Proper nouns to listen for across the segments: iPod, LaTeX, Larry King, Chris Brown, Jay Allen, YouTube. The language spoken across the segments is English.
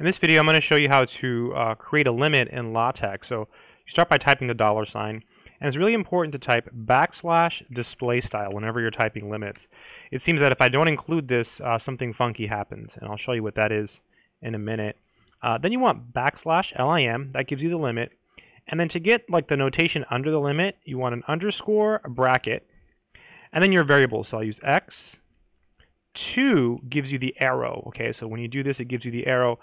In this video, I'm going to show you how to create a limit in LaTeX. So you start by typing the dollar sign, and it's really important to type backslash display style whenever you're typing limits. It seems that if I don't include this, something funky happens, and I'll show you what that is in a minute. Then you want backslash lim, that gives you the limit, and then to get like the notation under the limit, you want an underscore, a bracket, and then your variable. So I'll use x. 2 gives you the arrow, okay? So when you do this, it gives you the arrow.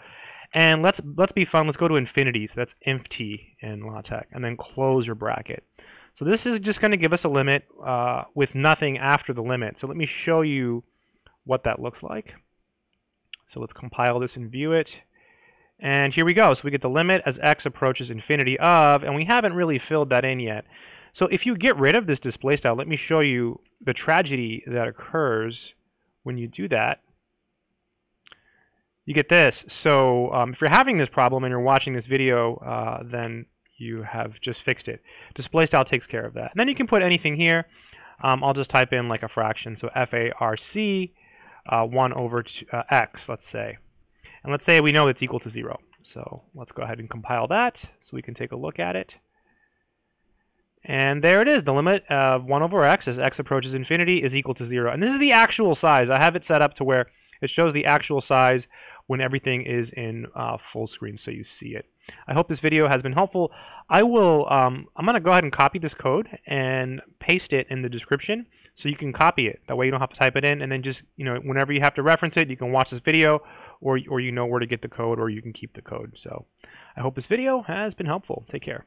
And let's be fun, let's go to infinity. So that's inf t in LaTeX, and then close your bracket. So this is just going to give us a limit with nothing after the limit. So let me show you what that looks like. So let's compile this and view it. And here we go. So we get the limit as x approaches infinity of, and we haven't really filled that in yet. So if you get rid of this display style, let me show you the tragedy that occurs when you do that. You get this. So if you're having this problem and you're watching this video, then you have just fixed it. Display style takes care of that. And then you can put anything here. I'll just type in like a fraction. So FARC 1 over x, let's say. And let's say we know it's equal to 0. So let's go ahead and compile that so we can take a look at it. And there it is. The limit of 1 over x as x approaches infinity is equal to 0. And this is the actual size. I have it set up to where it shows the actual size when everything is in full screen so you see it. I hope this video has been helpful. I'm going to go ahead and copy this code and paste it in the description so you can copy it. That way you don't have to type it in, and then just, you know, whenever you have to reference it, you can watch this video, or you know where to get the code, or you can keep the code. So I hope this video has been helpful. Take care.